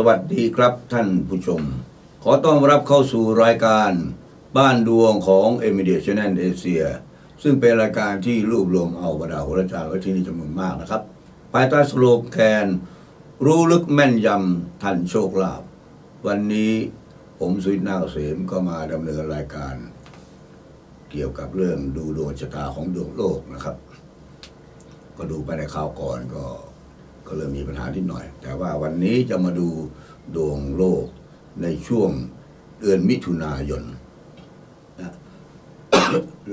สวัสดีครับท่านผู้ชมขอต้อนรับเข้าสู่รายการบ้านดวงของ Media Channel Asia ซึ่งเป็นรายการที่รวบรวมเอาบรรดาโหราจารย์ไว้ที่นี่จำนวนมากนะครับภายใต้สโลแกนรู้ลึกแม่นยำทันโชคลาภวันนี้ผมสุวิทย์ นาคเกษมก็มาดำเนินรายการเกี่ยวกับเรื่องดูดวงชะตาของดวงโลกนะครับก็ดูไปในข่าวก่อนก็เริ่มมีปัญหานิดหน่อยแต่ว่าวันนี้จะมาดูดวงโลกในช่วงเดือนมิถุนายนนะ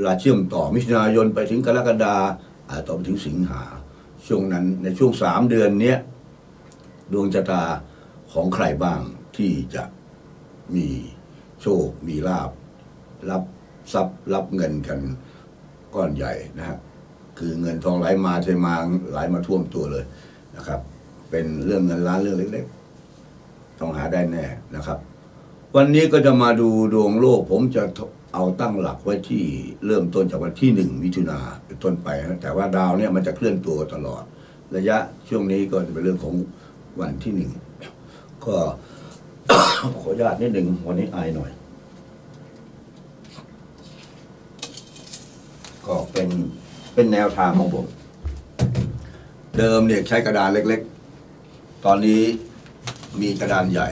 และเชื่อมต่อมิถุนายนไปถึงกรกฎาคมต่อไปถึงสิงหาช่วงนั้นในช่วง3เดือนเนี้ยดวงชะตาของใครบ้างที่จะมีโชคมีลาภรับทรัพย์รับเงินกันก้อนใหญ่นะฮะคือเงินทองไหลมาเทมาไหลมาท่วมตัวเลยนะครับเป็นเรื่องเงินล้านเรื่องเล็กๆต้องหาได้แน่นะครับวันนี้ก็จะมาดูดวงโลกผมจะเอาตั้งหลักไว้ที่เริ่มต้นจากวันที่1มิถุนาเป็นต้นไปนะแต่ว่าดาวเนี่ยมันจะเคลื่อนตัวตลอดระยะช่วงนี้ก็จะเป็นเรื่องของวันที่1ก็ ขออนุญาตนิดหนึ่งวันนี้อายหน่อยก็เป็นแนวทางของผมเดิมเนี่ยใช้กระดานเล็กๆตอนนี้มีกระดานใหญ่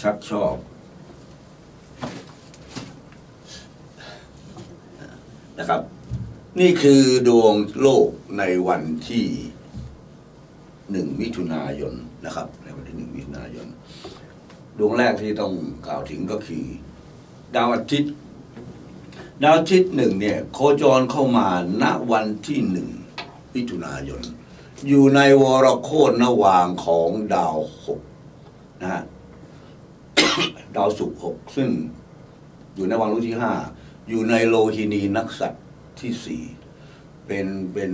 ชักชอบนะครับนี่คือดวงโลกในวันที่1มิถุนายนนะครับในวันที่1มิถุนายนดวงแรกที่ต้องกล่าวถึงก็คือดาวอาทิตย์1เนี่ยโคจรเข้ามาณวันที่1มิถุนายนอยู่ในวรโคจรระหว่างของดาว6นะฮะ ดาวศุกร์6ซึ่งอยู่ในวังรุที่5อยู่ในโลหินีนักษัตริย์ที่4เป็น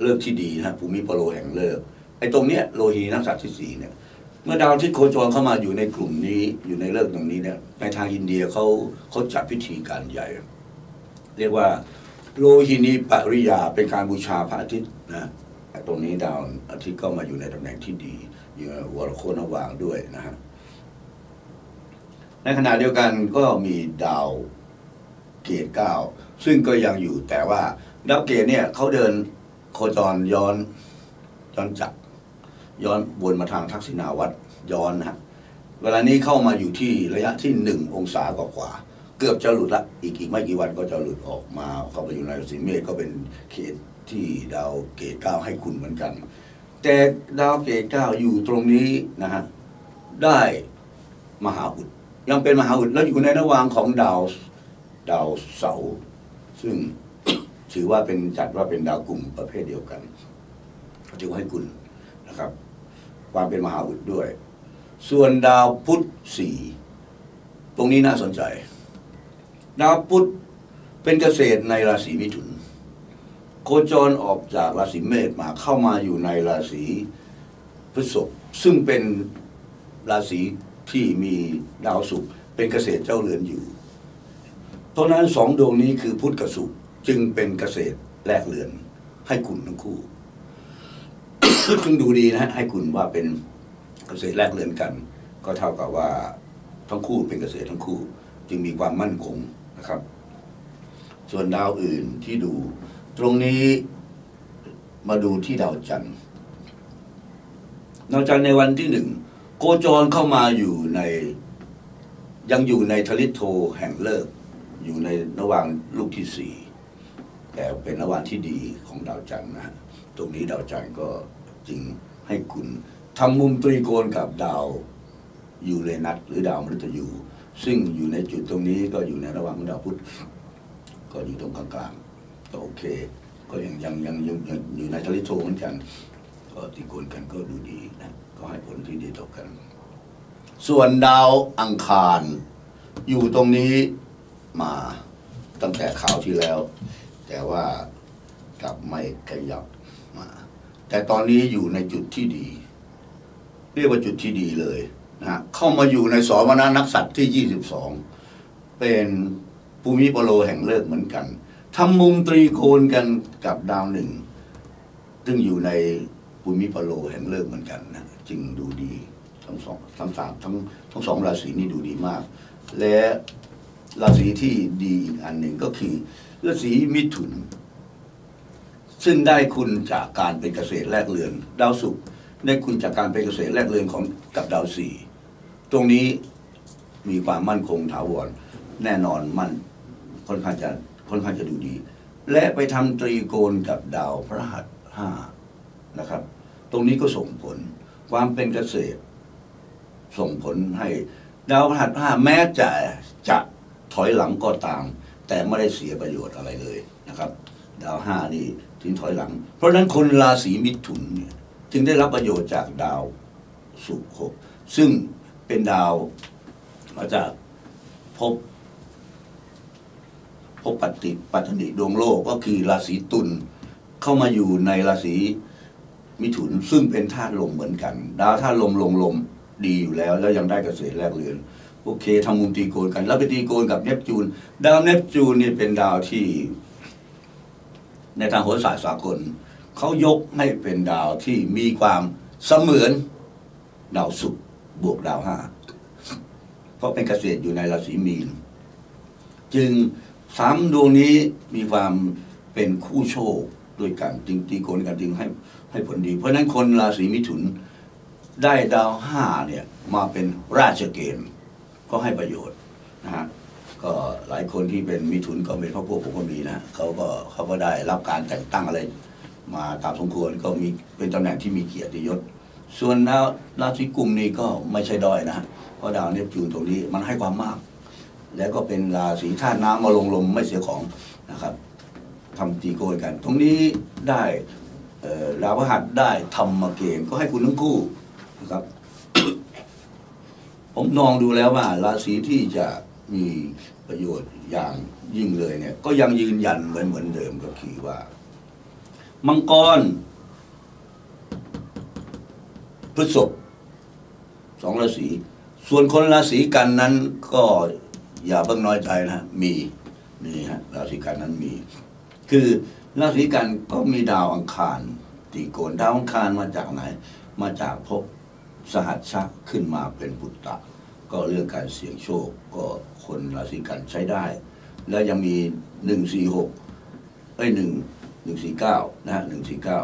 เลิกที่ดีนะภูมิปโลแห่งเลิกไอ้ตรงเนี้ยโลหินีนักษัตริย์ที่4เนี่ยเมื่อดาวที่โคจรเข้ามาอยู่ในกลุ่มนี้อยู่ในเลิกตรงนี้เนี่ยในทางอินเดียเขาจัดพิธีการใหญ่เรียกว่าโลหินีปริยาเป็นการบูชาพระอาทิตย์นะตรงนี้ดาวอาทิตย์ก็มาอยู่ในตำแหน่งที่ดีอยู่วรโคจรระหว่างด้วยนะฮะในขณะเดียวกันก็มีดาวเกต9ซึ่งก็ยังอยู่แต่ว่าดาวเกตเนี่ยเขาเดินโคจรย้อนจักรย้อนวนมาทางทักษิณาวัตรย้อนนะเวลานี้เข้ามาอยู่ที่ระยะที่1องศากว่าเกือบจะหลุดละอีกไม่กี่วันก็จะหลุดออกมาเข้าไปอยู่ในราศีเมษก็เป็นเขตที่ดาวเกต9ให้คุณเหมือนกันแต่ดาวเกต9อยู่ตรงนี้นะฮะได้มหาอุดยังเป็นมหาอุดแล้วอยู่ในระหว่างของดาวเสาร์ซึ่ง ถือว่าเป็นจัดว่าเป็นดาวกลุ่มประเภทเดียวกันถือให้คุณนะครับความเป็นมหาอุดด้วยส่วนดาวพุธ4ตรงนี้น่าสนใจดาวพุธเป็นเกษตรในราศีมิถุนโคจรออกจากราศีเมษมาเข้ามาอยู่ในราศีพฤษภซึ่งเป็นราศีที่มีดาวศุกร์เป็นเกษตรเจ้าเรือนอยู่เพราะนั้น2ดวงนี้คือพุธกับศุกร์จึงเป็นเกษตรแลกเรือนให้คุณทั้งคู่ จึงดูดีนะให้คุณว่าเป็นเกษตรแลกเรือนกันก็เท่ากับว่าทั้งคู่เป็นเกษตรทั้งคู่จึงมีความมั่นคงนะครับส่วนดาวอื่นที่ดูตรงนี้มาดูที่ดาวจันทร์ดาวจันทร์ในวันที่1โคจรเข้ามาอยู่ในยังอยู่ในทริโทแห่งเลิกอยู่ในระหว่างลูกที่4แต่เป็นระหว่างที่ดีของดาวจันทร์นะตรงนี้ดาวจันทร์ก็จึงให้คุณทำมุมตรีโกณกับดาวยูเรนัสหรือดาวมฤตยูซึ่งอยู่ในจุดตรงนี้ก็อยู่ในระหว่างดาวพุธก็อยู่ตรงกลางๆก็โอเคก็ยังอยู่ในทริโทเหมือนกันก็ตรีโกณกันก็ดูดีนะก็ให้ผลที่ดีต่อกันส่วนดาวอังคารอยู่ตรงนี้มาตั้งแต่ข่าวที่แล้วแต่ว่ากลับไม่ขยับมาแต่ตอนนี้อยู่ในจุดที่ดีเรียกว่าจุดที่ดีเลยนะเข้ามาอยู่ในสมณนักษัตริย์ที่22เป็นภูมิปโลแห่งเลิกเหมือนกันทำมุมตรีโกณกันกับดาว1ซึ่งอยู่ในภูมิปโลแห่งเลิกเหมือนกันนะจึงดูดี ทั้งสองราศีนี้ดูดีมากและราศีที่ดีอีกอันหนึ่งก็คือราศีมิถุนซึ่งได้คุณจากการเป็นเกษตรแลกเรือนดาวศุกร์ได้คุณจากการเป็นเกษตรแลกเรือนของกับดาวสี่ตรงนี้มีความมั่นคงถาวรแน่นอนมั่นค่อนข้างจะดูดีและไปทำตรีโกณกับดาวพระหัสห้านะครับตรงนี้ก็ส่งผลความเป็นเกษตรส่งผลให้ดาวพระหัสห้าแม้จะถอยหลังก็ตามแต่ไม่ได้เสียประโยชน์อะไรเลยนะครับดาวห้านี่ถึงถอยหลังเพราะฉะนั้นคนราศีมิถุนเนี่ยจึงได้รับประโยชน์จากดาวศุกร์หกซึ่งเป็นดาวมาจากภพปัตติดวงโลกก็คือราศีตุลเข้ามาอยู่ในราศีมิถุนซึ่งเป็นธาตุลมเหมือนกันดาวธาตุลมลมดีอยู่แล้วแล้วยังได้เกษตรแลกเรือนโอเคทำมุมตีโกนกันแล้วไปตีโกนกับเนปจูนดาวเนปจูนนี่เป็นดาวที่ในทางโหราศาสตร์สากลเขายกให้เป็นดาวที่มีความเสมือนดาวศุกร์บวกดาวห้าเพราะเป็นเกษตรอยู่ในราศีมีนจึงสามดวงนี้มีความเป็นคู่โชคด้วยกันจึงตีโกนกันจึงให้ผลดีเพราะฉะนั้นคนราศีมิถุนได้ดาวห้าเนี่ยมาเป็นราชเกณฑ์ก็ให้ประโยชน์นะฮะก็หลายคนที่เป็นมิถุนก็เป็นพ่อพวกผมก็มีนะเขาก็ได้รับการแต่งตั้งอะไรมาตามสมควรก็มีเป็นตำแหน่งที่มีเกียรติยศส่วนดาวราศีกุมนี่ก็ไม่ใช่ด้อยนะเพราะดาวเนปจูนตรงนี้มันให้ความมากแล้วก็เป็นราศีธาตุน้ำมาลงลมไม่เสียของนะครับทำตีโกยกันตรงนี้ได้ดาวพฤหัสได้ธรรมเกณฑ์ก็ให้คุณทั้งคู่นะครับ ผมมองดูแล้วว่าราศีที่จะมีประโยชน์อย่างยิ่งเลยเนี่ยก็ยังยืนยันเหมือนเดิมก็คือว่ามังกรพฤษภสองราศีส่วนคนราศีกันนั้นก็อย่าเพิ่งน้อยใจนะมีฮะราศีกันนั้นมีคือราศีกันก็มีดาวอังคารตีโกนดาวอังคารมาจากไหนมาจากภพสหัสชะขึ้นมาเป็นปุตตะก็เรื่องการเสี่ยงโชคก็คนราศีกันใช้ได้แล้วยังมี146149นะฮะ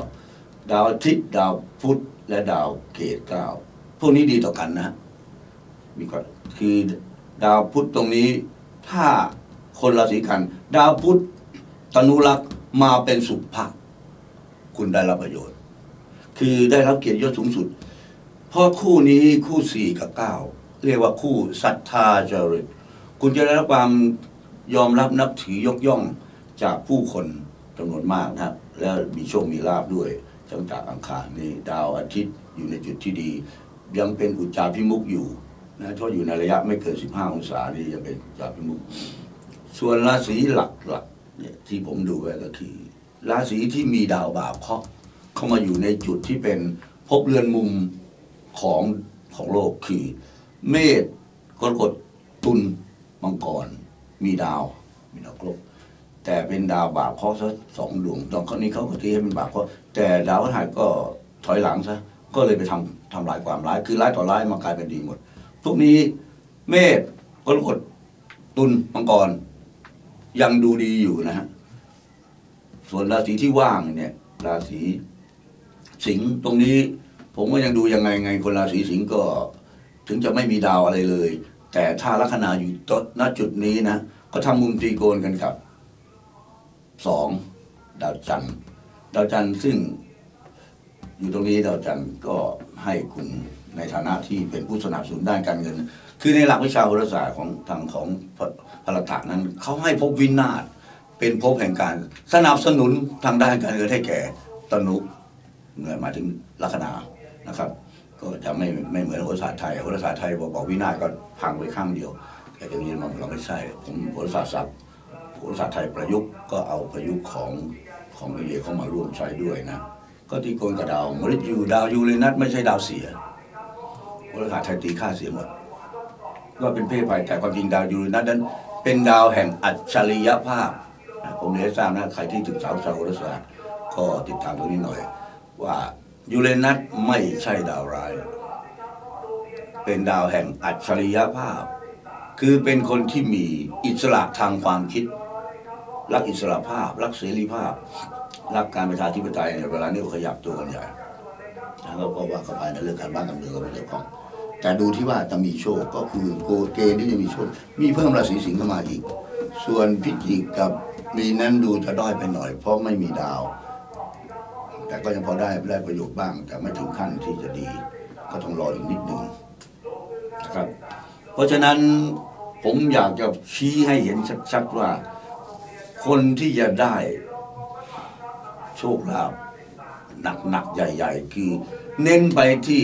149ดาวอาทิตย์ดาวพุธและดาวเกตุ9พวกนี้ดีต่อกันนะมีก็คือดาวพุธตรงนี้ถ้าคนราศีกันดาวพุธตนุรักษ์มาเป็นสุภะคุณได้รับประโยชน์คือได้รับเกียรติยศสูงสุดเพราะคู่นี้คู่4กับ9เรียกว่าคู่ศรัทธาจริตคุณจะได้รับความยอมรับนับถือยกย่องจากผู้คนจำนวนมากนะครับแล้วมีโชคมีลาภด้วยจังจากอังคารนี่ดาวอาทิตย์อยู่ในจุดที่ดียังเป็นอุจจาพิมุขอยู่นะถ้าอยู่ในระยะไม่เกิน15องศานี่ยังเป็นอุจจาพิมุขส่วนราศีหลักเนี่ยที่ผมดูไว้ก็คือราศีที่มีดาวบาปเข้ามาอยู่ในจุดที่เป็นภพเรือนมุมของโลกคือเมษกรกฎตุลมังกรมีดาวครบแต่เป็นดาวบาปข้อซะสองดวงตอนนี้เขาก็ตีให้เป็นบาปข้อแต่ดาวพฤหัสก็ถอยหลังซะก็เลยไปทำลายความร้ายคือร้ายต่อร้ายมากลายเป็นดีหมดทุกนี้เมษกรกฎตุลมังกรยังดูดีอยู่นะฮะส่วนราศีที่ว่างเนี่ยราศีสิงห์ตรงนี้ผมก็ยังดูยังไงคนราศีสิงห์ก็ถึงจะไม่มีดาวอะไรเลยแต่ถ้าลัคนาอยู่ณจุดนี้นะก็ทำมุมตรีโกณกันครับ2ดาวจันทร์ซึ่งอยู่ตรงนี้ดาวจันทร์ก็ให้คุณในฐานะที่เป็นผู้สนับสนุนด้านการเงินคือในหลักวิชาโหราศาสตร์ของทางของพลัตถะนั้นเขาให้ภพวินาศเป็นภพแห่งการสนับสนุนทางด้านการเงินให้แก่ตนุเหมือนมาถึงลัคนานะครับก็จะไม่เหมือนโหราศาสตร์ไทยโหราศาสตร์ไทยบอกวินาศก็พังไปข้างเดียวแต่ตรงนี้มันเราไม่ใช่ผมโหราศาสตร์ศัพท์โหราศาสตร์ไทยประยุกต์ก็เอาประยุกต์ของอินเดียเข้ามาร่วมใช้ด้วยนะก็ตีโกนกับดาวมฤตยูดาวยูเรนัสไม่ใช่ดาวเสียโหราศาสตร์ไทยตีค่าเสียหมดก็เป็นเพศภัยแต่ความจริงดาวยูเรนัสนั้นเป็นดาวแห่งอัจฉริยภาพผมเรียนทราบนะใครที่ศึกษาโหราศาสตร์ก็ติดตามตรงนี้หน่อยว่ายูเรนัสไม่ใช่ดาวร้าย เป็นดาวแห่งอัจฉริยภาพคือเป็นคนที่มีอิสระทางความคิดรักอิสระภาพรักเสรีภาพรักการประชาธิปไตยเนี่ยเวลานี้ขยับตัวกันใหญ่แล้วก็ว่าเข้าไปในเรื่องการบ้านการเมืองก็เป็นเรื่องของแต่ดูที่ว่าจะมีโชคก็คือโกเกณฑ์ที่จะมีโชคมีเพิ่มราศีสิงห์เข้ามาอีกส่วนพิจิกกับมีนั้นดูจะด้อยไปหน่อยเพราะไม่มีดาวแต่ก็ยังพอได้ประโยชน์บ้างแต่ไม่ถึงขั้นที่จะดีก็ต้องรออีกนิดหนึ่งนะครับเพราะฉะนั้นผมอยากจะชี้ให้เห็นชัดๆว่าคนที่จะได้โชคลาภหนักๆใหญ่ๆคือเน้นไปที่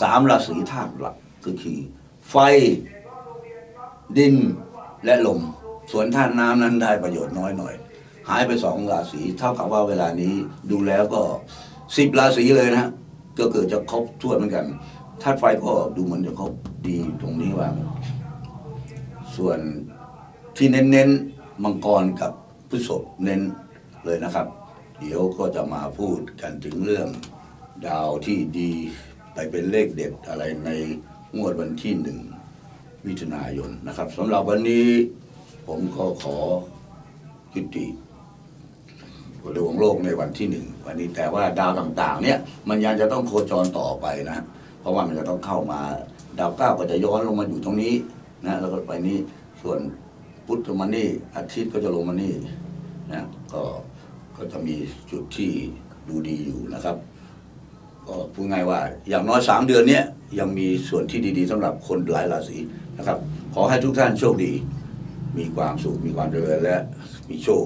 สามราศีธาตุหลักคือไฟดินและลมส่วนธาตุน้ำนั้นได้ประโยชน์น้อยหน่อยหายไปสองราศีเท่ากับว่าเวลานี้ดูแล้วก็10ราศีเลยนะก็เกิดจะครบทั่วเหมือนกันธาตุไฟก็ดูเหมือนจะครบดีตรงนี้ว่าส่วนที่เน้นมังกรกับพฤษภเน้นเลยนะครับเดี๋ยวก็จะมาพูดกันถึงเรื่องดาวที่ดีไปเป็นเลขเด็ดอะไรในงวดวันที่1มิถุนายนนะครับสำหรับวันนี้ผมก็ขอยุติดวงโลกในวันที่1วันนี้แต่ว่าดาวต่างๆเนี่ยมันยังจะต้องโคจรต่อไปนะเพราะว่ามันจะต้องเข้ามาดาวเก้าก็จะย้อนลงมาอยู่ตรงนี้นะแล้วก็ไปนี้ส่วนพุธลงมานี่อาทิตย์ก็จะลงมานี่นะก็จะมีจุดที่ดูดีอยู่นะครับก็พูดง่ายว่าอย่างน้อย3เดือนเนี้ยยังมีส่วนที่ดีๆสำหรับคนหลายราศีนะครับขอให้ทุกท่านโชคดีมีความสุขมีความเจริญและมีโชค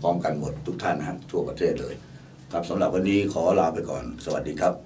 พร้อมกันหมดทุกท่านนะทั่วประเทศเลยครับสำหรับวันนี้ขอลาไปก่อนสวัสดีครับ